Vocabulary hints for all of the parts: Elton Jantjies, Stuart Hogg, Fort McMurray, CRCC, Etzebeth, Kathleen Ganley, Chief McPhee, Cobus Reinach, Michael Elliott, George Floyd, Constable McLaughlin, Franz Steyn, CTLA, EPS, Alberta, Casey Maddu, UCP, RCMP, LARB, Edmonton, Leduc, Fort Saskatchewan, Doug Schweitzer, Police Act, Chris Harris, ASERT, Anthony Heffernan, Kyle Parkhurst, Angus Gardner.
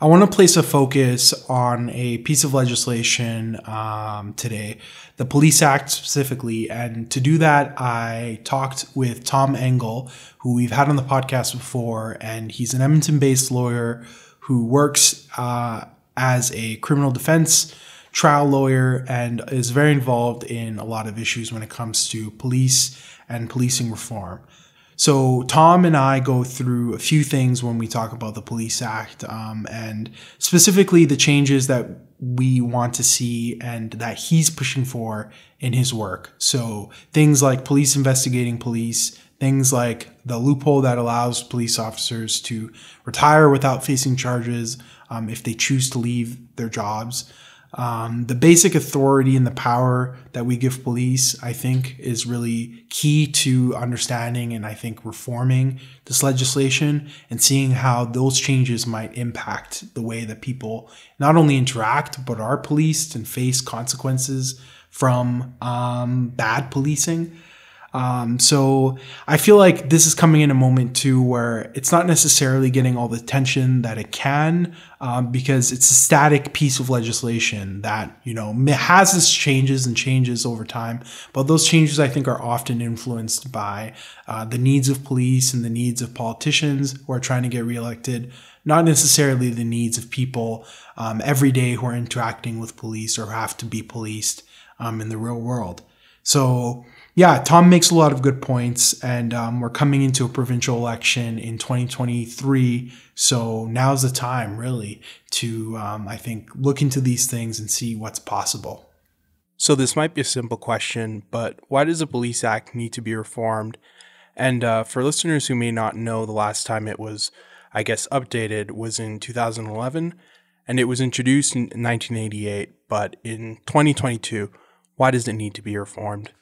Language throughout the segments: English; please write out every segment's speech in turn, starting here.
I want to place a focus on a piece of legislation today, the Police Act specifically. And to do that, I talked with Tom Engel, who we've had on the podcast before, and he's an Edmonton-based lawyer who works as a criminal defense trial lawyer and is very involved in a lot of issues when it comes to police and policing reform. So Tom and I go through a few things when we talk about the Police Act and specifically the changes that we want to see and that he's pushing for in his work. So things like police investigating police, things like the loophole that allows police officers to retire without facing charges if they choose to leave their jobs. The basic authority and the power that we give police, I think, is really key to understanding and I think reforming this legislation and seeing how those changes might impact the way that people not only interact but are policed and face consequences from bad policing. So I feel like this is coming in a moment too where it's not necessarily getting all the attention that it can, because it's a static piece of legislation that, you know, has its changes and changes over time. But those changes, I think, are often influenced by the needs of police and the needs of politicians who are trying to get reelected, not necessarily the needs of people every day who are interacting with police or have to be policed in the real world. So yeah, Tom makes a lot of good points, and we're coming into a provincial election in 2023, so now's the time, really, to, I think, look into these things and see what's possible. So this might be a simple question, but why does the Police Act need to be reformed? And for listeners who may not know, the last time it was, I guess, updated was in 2011, and it was introduced in 1988, but in 2022, why does it need to be reformed?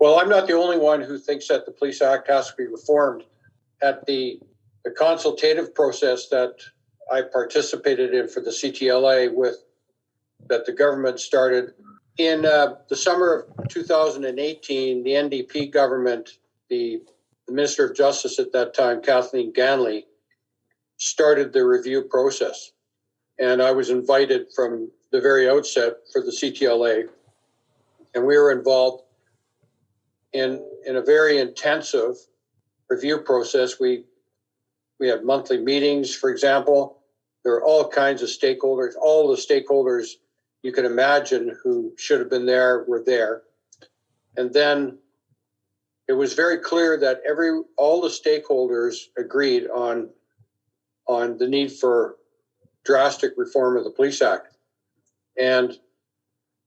Well, I'm not the only one who thinks that the Police Act has to be reformed. At the consultative process that I participated in for the CTLA that the government started in the summer of 2018, the NDP government, the Minister of Justice at that time, Kathleen Ganley, started the review process. And I was invited from the very outset for the CTLA, and we were involved in a very intensive review process. We had monthly meetings, for example. There were all kinds of stakeholders. All the stakeholders you can imagine who should have been there were there. And then it was very clear that all the stakeholders agreed on the need for drastic reform of the Police Act. And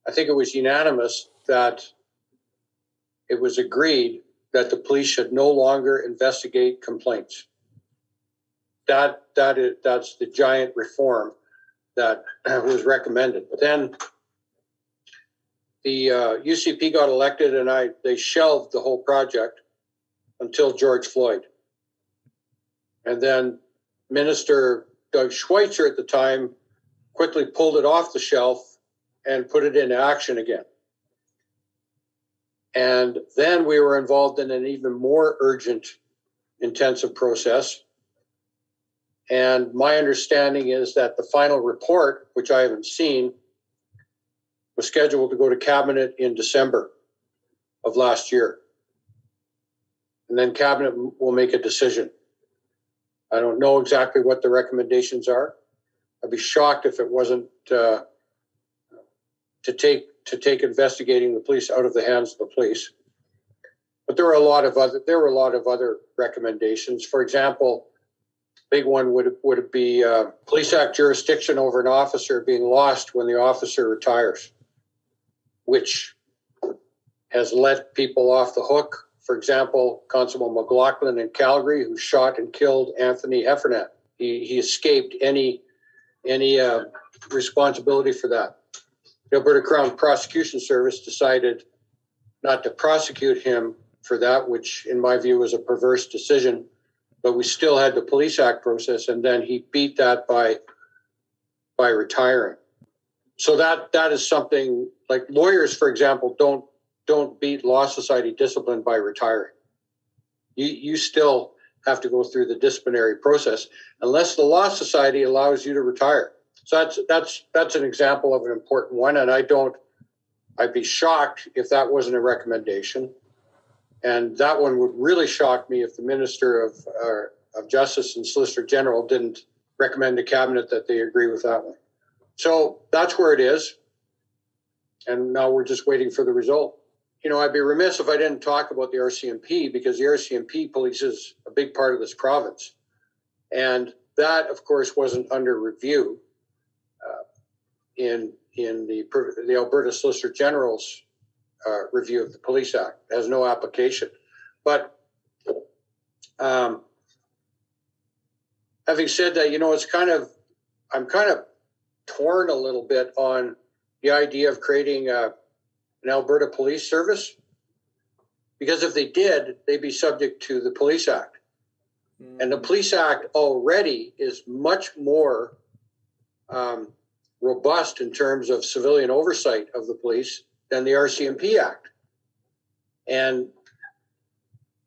I think it was unanimous that it was agreed that the police should no longer investigate complaints. That's the giant reform that was recommended. But then the UCP got elected, and they shelved the whole project until George Floyd. And then Minister Doug Schweitzer at the time quickly pulled it off the shelf and put it into action again. And then we were involved in an even more urgent, intensive process. And my understanding is that the final report, which I haven't seen, was scheduled to go to Cabinet in December of last year. And then Cabinet will make a decision. I don't know exactly what the recommendations are. I'd be shocked if it wasn't to take investigating the police out of the hands of the police. But there were a lot of other recommendations. For example, big one would be Police Act jurisdiction over an officer being lost when the officer retires, which has let people off the hook. For example, Constable McLaughlin in Calgary, who shot and killed Anthony Heffernan. He escaped any responsibility for that. The Alberta Crown Prosecution Service decided not to prosecute him for that, which in my view was a perverse decision, but we still had the Police Act process, and then he beat that by retiring. So that is something like lawyers, for example, don't beat Law Society discipline by retiring. You still have to go through the disciplinary process unless the Law Society allows you to retire. So that's an example of an important one, and I'd be shocked if that wasn't a recommendation. And that one would really shock me if the Minister of Justice and Solicitor General didn't recommend to Cabinet that they agree with that one. So that's where it is. And now we're just waiting for the result. You know, I'd be remiss if I didn't talk about the RCMP, because the RCMP polices a big part of this province. And that, of course, wasn't under review in the Alberta Solicitor General's review of the Police Act. It has no application. But having said that, you know, it's kind of, I'm kind of torn a little bit on the idea of creating an Alberta Police Service, because if they did, they'd be subject to the Police Act. Mm. And the Police Act already is much more robust in terms of civilian oversight of the police than the RCMP Act. And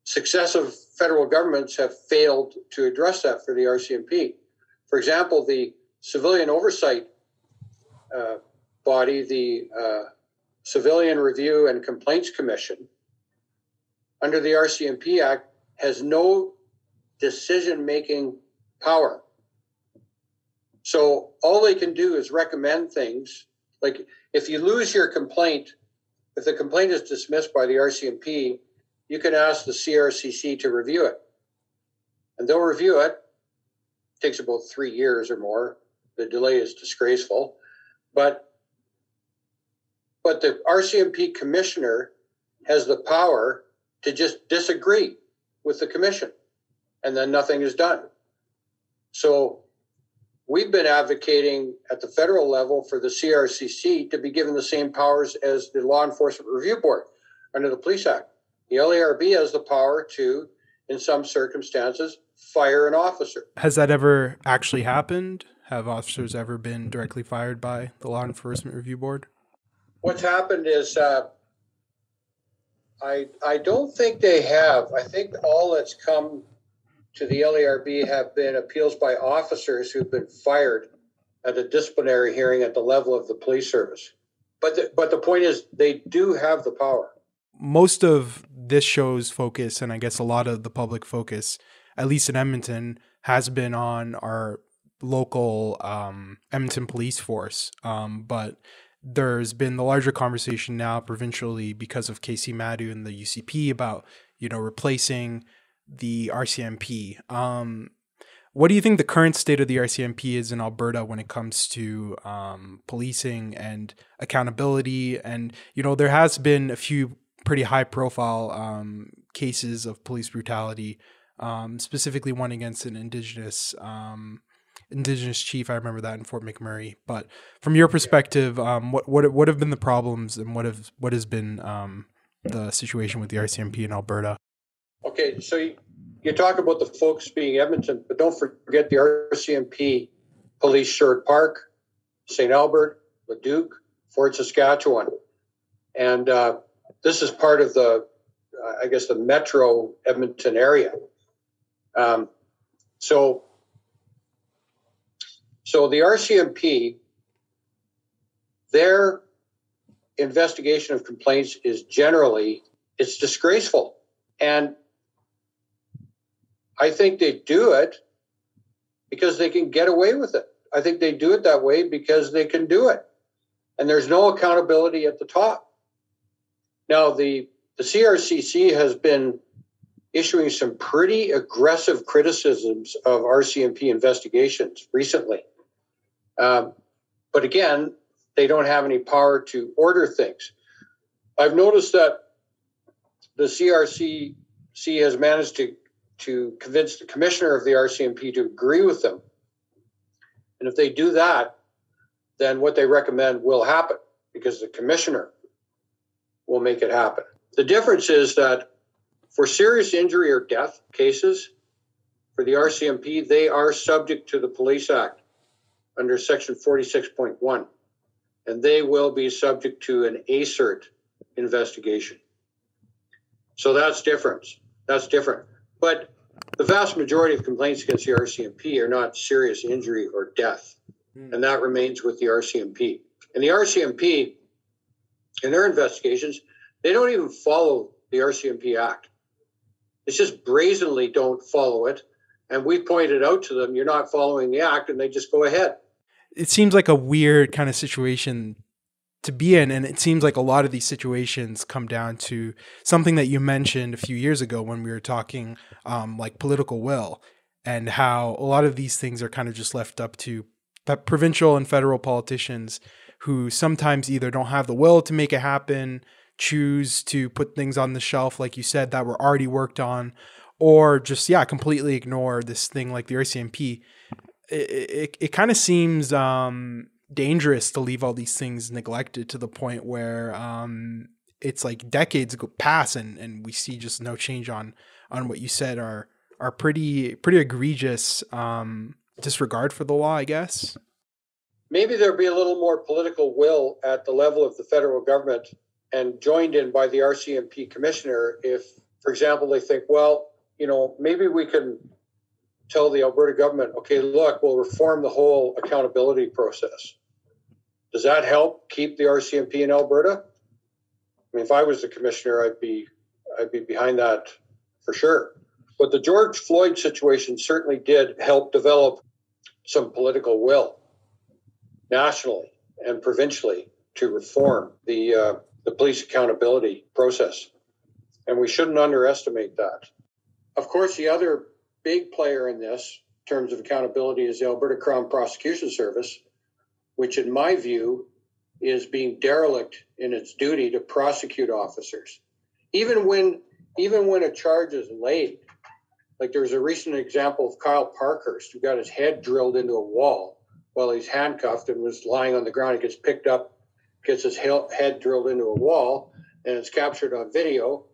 successive federal governments have failed to address that for the RCMP. For example, the civilian oversight body, the Civilian Review and Complaints Commission, under the RCMP Act, has no decision-making power. So all they can do is recommend things. Like if you lose your complaint, if the complaint is dismissed by the RCMP, you can ask the CRCC to review it. And they'll review it. It takes about 3 years or more. The delay is disgraceful. But the RCMP commissioner has the power to just disagree with the commission, and then nothing is done. So we've been advocating at the federal level for the CRCC to be given the same powers as the Law Enforcement Review Board under the Police Act. The LARB has the power to, in some circumstances, fire an officer. Has that ever actually happened? Have officers ever been directly fired by the Law Enforcement Review Board? What's happened is I don't think they have. I think all that's come to the LARB have been appeals by officers who've been fired at a disciplinary hearing at the level of the police service. But the point is, they do have the power. Most of this show's focus, and I guess a lot of the public focus, at least in Edmonton, has been on our local Edmonton police force. But there's been the larger conversation now provincially because of Casey Maddu and the UCP about, you know, replacing the RCMP. What do you think the current state of the RCMP is in Alberta when it comes to policing and accountability? And, you know, there has been a few pretty high profile cases of police brutality, specifically one against an Indigenous chief. I remember that in Fort McMurray. But from your perspective, what have been the problems, and what has been the situation with the RCMP in Alberta? Okay, so you talk about the folks being Edmonton, but don't forget the RCMP police Sherwood Park, St. Albert, Leduc, Fort Saskatchewan, and this is part of the, I guess, the Metro Edmonton area. So the RCMP, their investigation of complaints is generally, it's disgraceful. And I think they do it because they can get away with it. I think they do it that way because they can do it. And there's no accountability at the top. Now, the CRCC has been issuing some pretty aggressive criticisms of RCMP investigations recently. But again, they don't have any power to order things. I've noticed that the CRCC has managed to convince the commissioner of the RCMP to agree with them. And if they do that, then what they recommend will happen because the commissioner will make it happen. The difference is that for serious injury or death cases, for the RCMP, they are subject to the Police Act under Section 46.1, and they will be subject to an ASERT investigation. So that's different. But The vast majority of complaints against the RCMP are not serious injury or death, and that remains with the RCMP. And the RCMP, in their investigations, they don't even follow the RCMP Act. It's just brazenly don't follow it. And we pointed out to them, you're not following the Act, and they just go ahead. It seems like a weird kind of situation to be in. And it seems like a lot of these situations come down to something that you mentioned a few years ago when we were talking like political will, and how a lot of these things are kind of just left up to provincial and federal politicians who sometimes either don't have the will to make it happen, choose to put things on the shelf, like you said, that were already worked on, or just, yeah, completely ignore this thing like the RCMP. It kind of seems dangerous to leave all these things neglected to the point where it's like decades pass and we see just no change on what you said are pretty egregious disregard for the law, I guess. Maybe there'll be a little more political will at the level of the federal government and joined in by the RCMP commissioner if, for example, they think, well, you know, maybe we can tell the Alberta government, okay, look, we'll reform the whole accountability process. Does that help keep the RCMP in Alberta? I mean, if I was the commissioner, I'd be behind that for sure. But the George Floyd situation certainly did help develop some political will nationally and provincially to reform the police accountability process. And we shouldn't underestimate that. Of course, the other big player in this, in terms of accountability, is the Alberta Crown Prosecution Service, which in my view is being derelict in its duty to prosecute officers. Even when a charge is laid, like there was a recent example of Kyle Parkhurst, who got his head drilled into a wall while he's handcuffed and was lying on the ground. He gets picked up, gets his head drilled into a wall, and it's captured on video.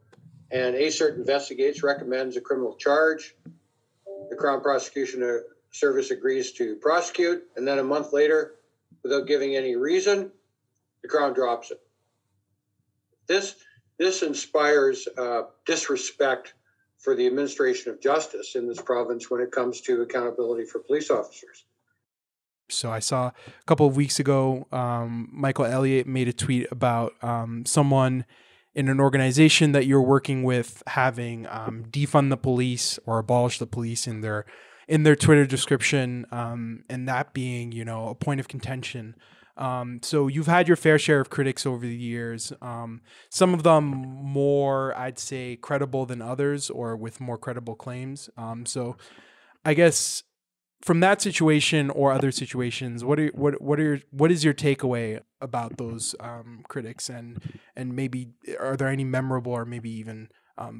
And ASERT investigates, recommends a criminal charge. The Crown Prosecution Service agrees to prosecute, and then a month later, without giving any reason, the Crown drops it. This inspires disrespect for the administration of justice in this province when it comes to accountability for police officers. So I saw a couple of weeks ago, Michael Elliott made a tweet about someone in an organization that you're working with having defund the police or abolish the police in their Twitter description, and that being, you know, a point of contention. So you've had your fair share of critics over the years, some of them more, I'd say, credible than others, or with more credible claims. So I guess from that situation or other situations, what is your takeaway about those critics, and maybe are there any memorable or maybe even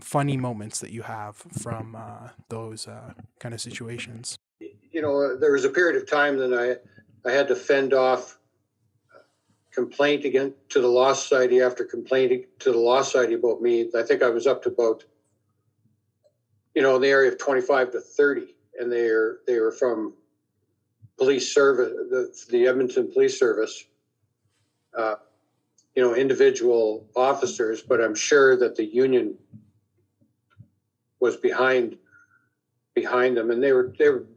funny moments that you have from those kind of situations? You know, there was a period of time that I had to fend off complaint again to the Law Society after complaint to the Law Society about me. I think I was up to about, you know, in the area of 25 to 30, and they were from police service, the Edmonton Police Service, you know, individual officers, but I'm sure that the union was behind them, and they were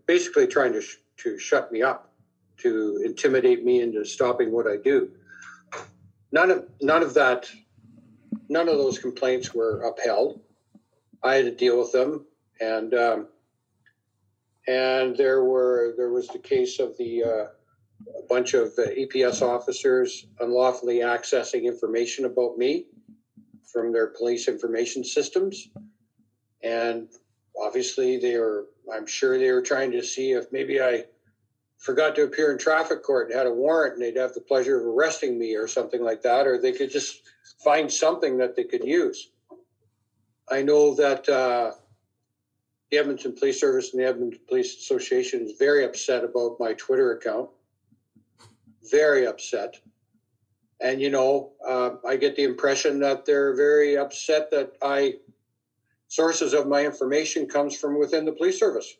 basically trying to shut me up, to intimidate me into stopping what I do. None of those complaints were upheld. I had to deal with them, and there was the case of a bunch of EPS officers unlawfully accessing information about me from their police information systems, and obviously I'm sure they were trying to see if maybe I forgot to appear in traffic court and had a warrant, and they'd have the pleasure of arresting me or something like that, or they could just find something that they could use. I know that the Edmonton Police Service and the Edmonton Police Association is very upset about my Twitter account, very upset. And, you know, I get the impression that they're very upset that sources of my information comes from within the police service.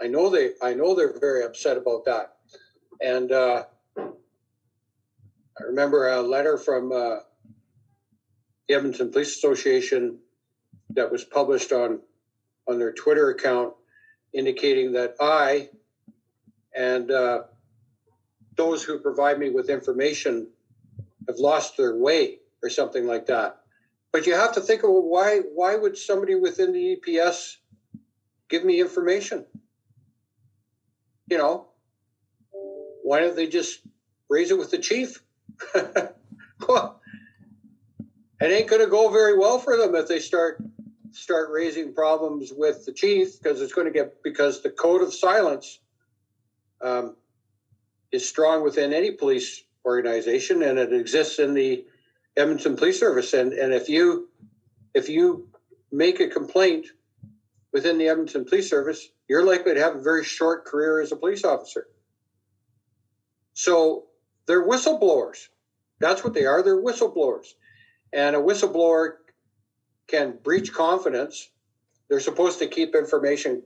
I know they're very upset about that. And I remember a letter from the Edmonton Police Association that was published on on their Twitter account indicating that I and those who provide me with information have lost their way or something like that. But you have to think of, well, why would somebody within the EPS give me information? You know, why don't they just raise it with the chief? Well, it ain't going to go very well for them if they start raising problems with the chief, because it's going to get, because the code of silence is strong within any police organization, and it exists in the Edmonton Police Service. And if you make a complaint within the Edmonton Police Service, you're likely to have a very short career as a police officer. So they're whistleblowers. That's what they are. They're whistleblowers. And a whistleblower can breach confidence. They're supposed to keep information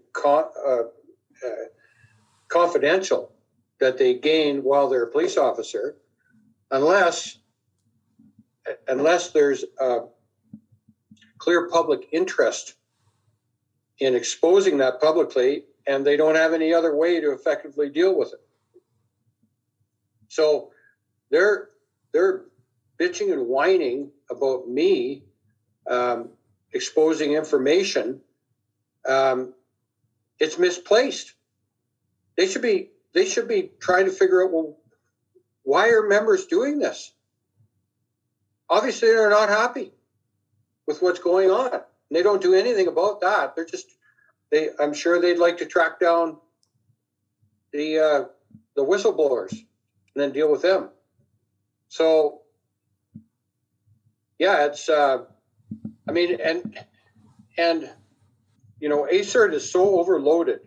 confidential that they gain while they're a police officer, unless there's a clear public interest in exposing that publicly, and they don't have any other way to effectively deal with it. So they're bitching and whining about me exposing information. It's misplaced. They should be trying to figure out, well, why are members doing this? Obviously, they're not happy with what's going on. And they don't do anything about that. They're just, I'm sure they'd like to track down the whistleblowers and then deal with them. So, yeah, it's, I mean, and you know, ASERT is so overloaded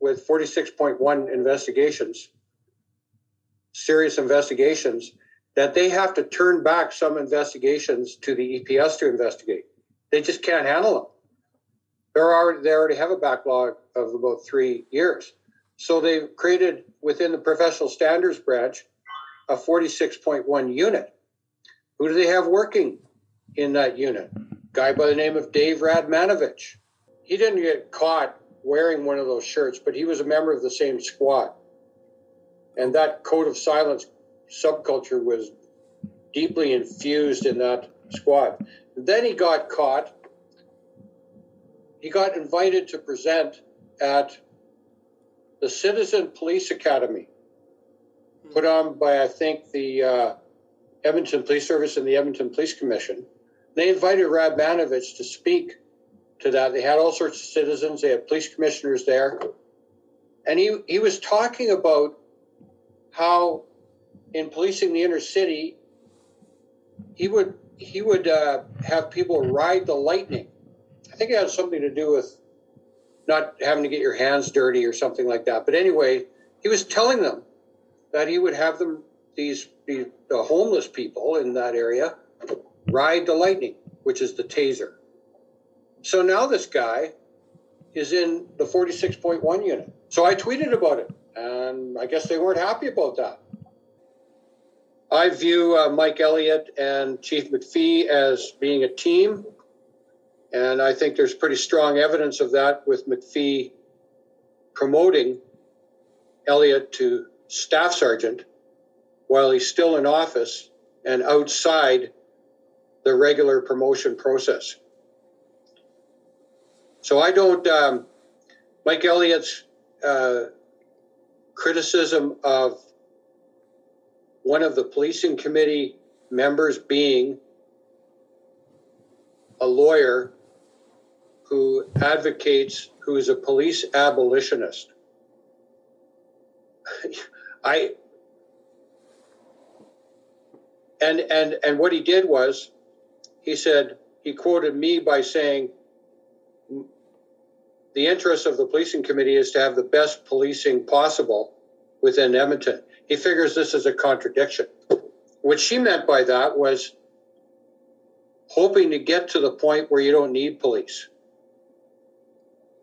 with 46.1 investigations, serious investigations, that they have to turn back some investigations to the EPS to investigate. They just can't handle them. They already have a backlog of about 3 years. So they've created within the professional standards branch a 46.1 unit. Who do they have working in that unit? A guy by the name of Dave Radmanovich. He didn't get caught wearing one of those shirts, but he was a member of the same squad. And that code of silence subculture was deeply infused in that squad. And then he got caught. He got invited to present at the Citizen Police Academy, put on by, I think, the Edmonton Police Service and the Edmonton Police Commission. They invited Radmanovich to speak to that. They had all sorts of citizens. They had police commissioners there. And he was talking about how in policing the inner city, he would have people ride the lightning. I think it had something to do with not having to get your hands dirty or something like that. But anyway, he was telling them that he would have them, the homeless people in that area, ride the lightning, which is the taser. So now this guy is in the 46.1 unit. So I tweeted about it, and I guess they weren't happy about that. I view Mike Elliott and Chief McPhee as being a team, and I think there's pretty strong evidence of that with McPhee promoting Elliott to staff sergeant while he's still in office and outside the regular promotion process. So I don't, Mike Elliott's criticism of one of the policing committee members being a lawyer who is a police abolitionist. And what he did was, he said, he quoted me by saying, the interest of the policing committee is to have the best policing possible within Edmonton. He figures this is a contradiction. What she meant by that was hoping to get to the point where you don't need police.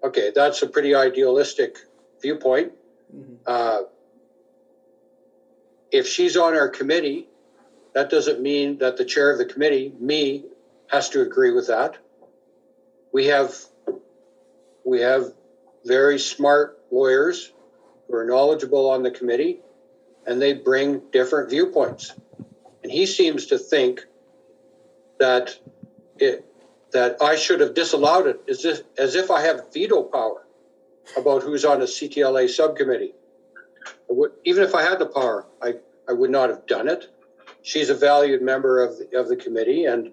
Okay, that's a pretty idealistic viewpoint. Mm-hmm. If she's on our committee, that doesn't mean that the chair of the committee, me, has to agree with that. We have we have very smart lawyers who are knowledgeable on the committee, and they bring different viewpoints. And he seems to think that I should have disallowed it as if I have veto power about who's on a CTLA subcommittee. Even if I had the power, I would not have done it. She's a valued member of the committee, and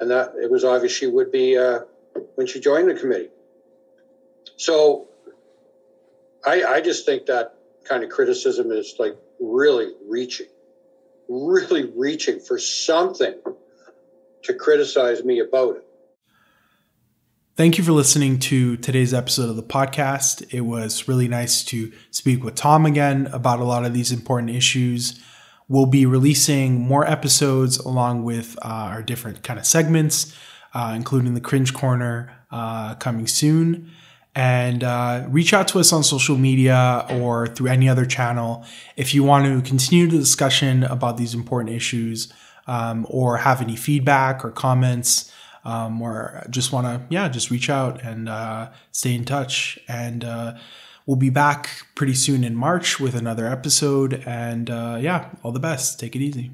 that it was obvious she would be when she joined the committee. So I just think that kind of criticism is like really reaching for something to criticize me about it. Thank you for listening to today's episode of the podcast. It was really nice to speak with Tom again about a lot of these important issues. We'll be releasing more episodes along with our different kind of segments, including the Cringe Corner coming soon. And reach out to us on social media or through any other channel if you want to continue the discussion about these important issues, or have any feedback or comments, or just want to, just reach out and stay in touch. And we'll be back pretty soon in March with another episode. And all the best. Take it easy.